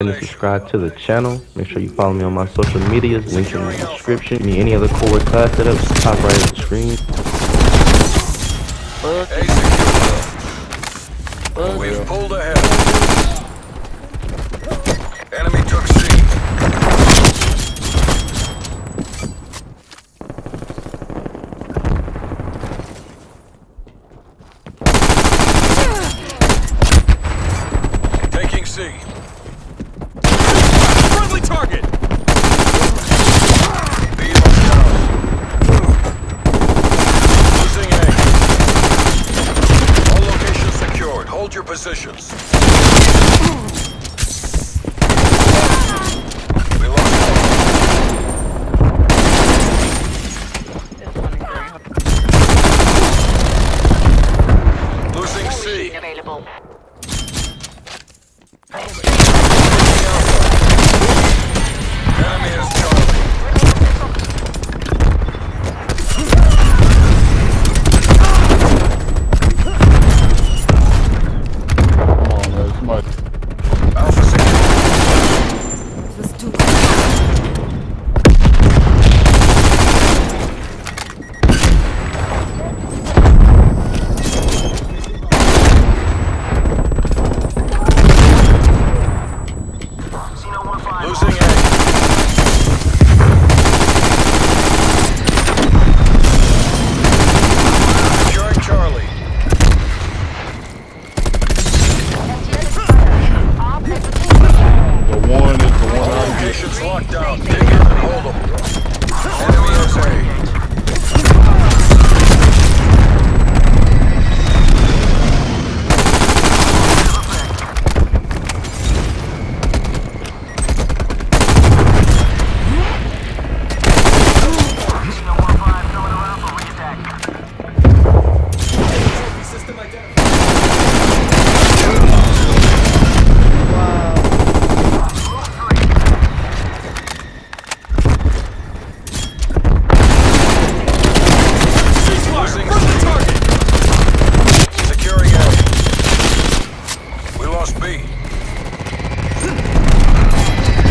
And subscribe to the channel. Make sure you follow me on my social medias, links in the description. Need any other core class setups, top right of the screen. We've pulled ahead. Enemy took C. Taking C. Target! Losing A. All locations secured. Hold your positions. We lost A. Losing C. Available.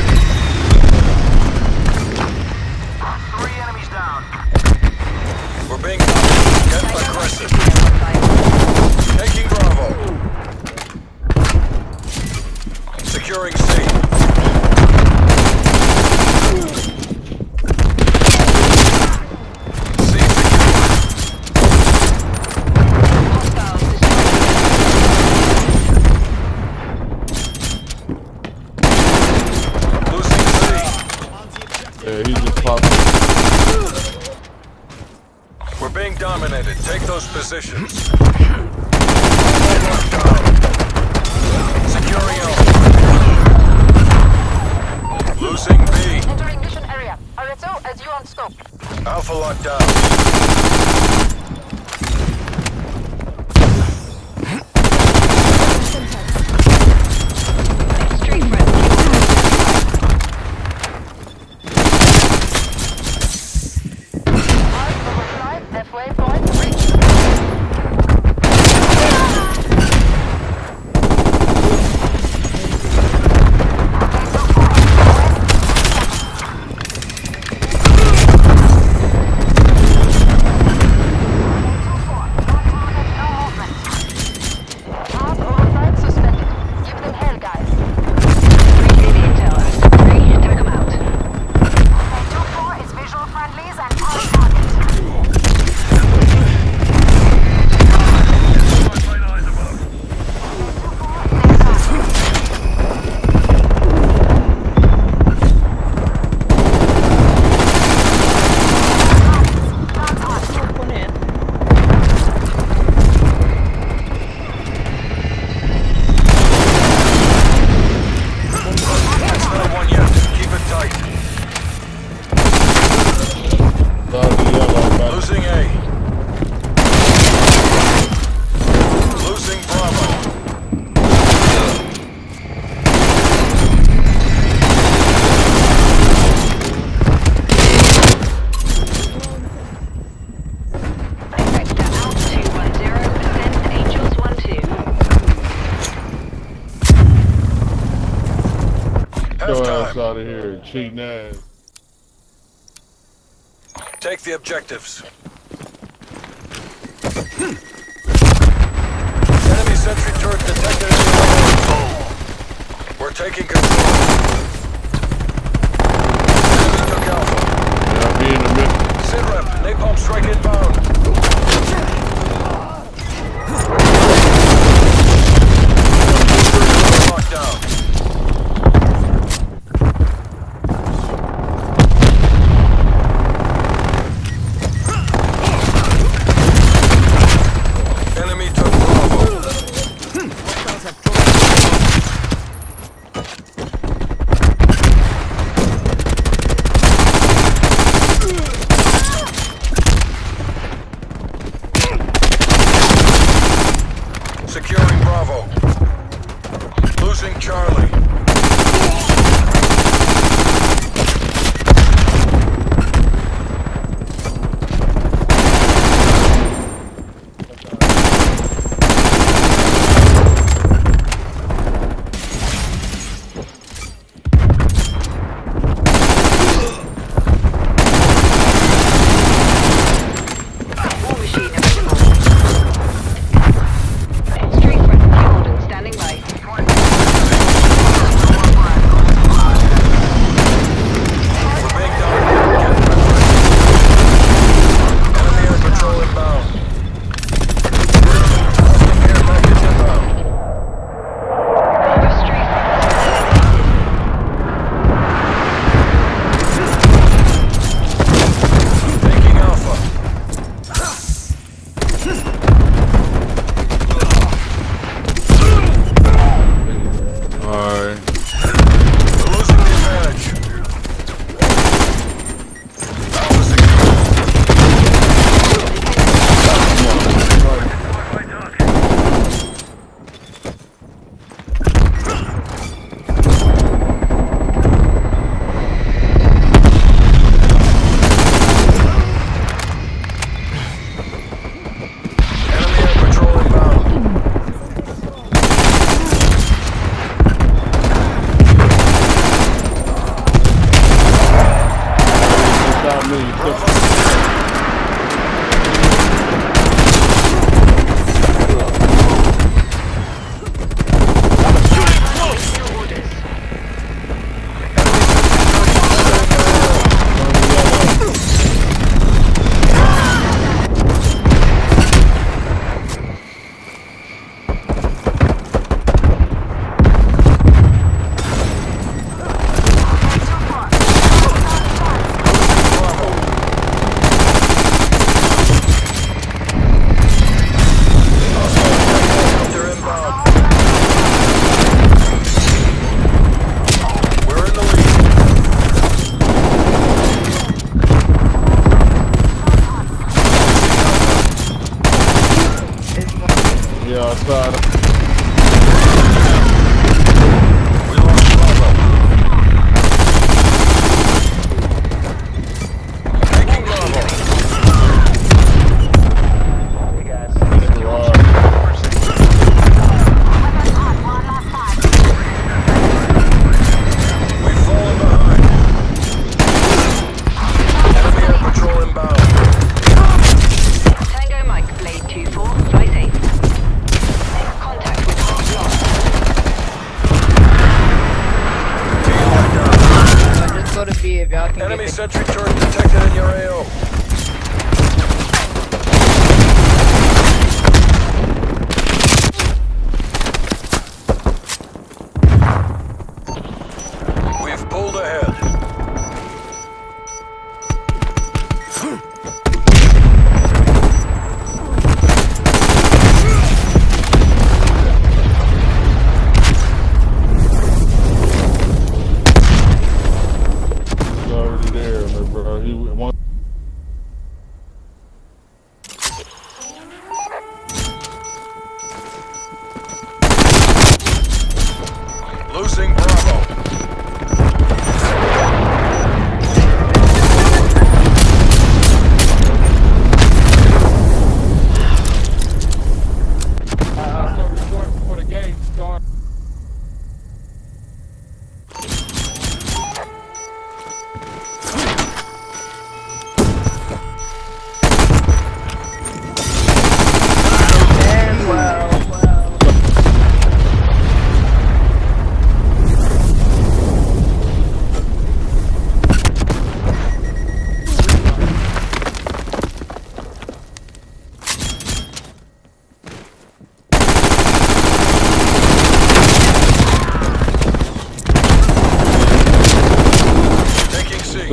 Securing C. C secured. Losing C. Yeah, he just popped. We're being dominated. Take those positions. Securing L. Losing B. Entering mission area. RSO as you on scope. Alpha locked down. Extreme rescue. Arms over 5, left way point, Half time. Go out of here, cheating ass. Take the objectives. Enemy sentry turret detected. We're taking control. Enemy took Alpha. Yeah, be in the middle. SINREP, napalm strike inbound. Lockdown. Enemy sentry turret detected in your AO. We've pulled ahead.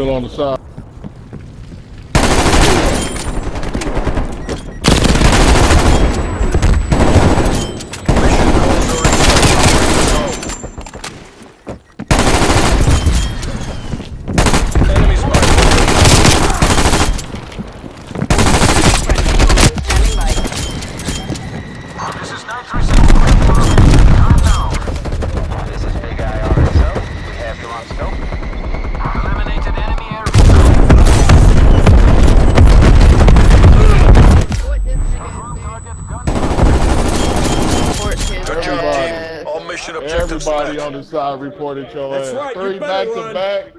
still on the side. Everybody on the side reported your That's ass. Right, 3 back to back.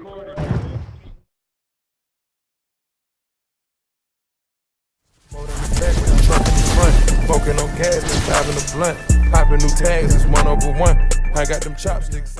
Poking on gas, driving the blunt, popping new tags. It's 1/1. I got them chopsticks.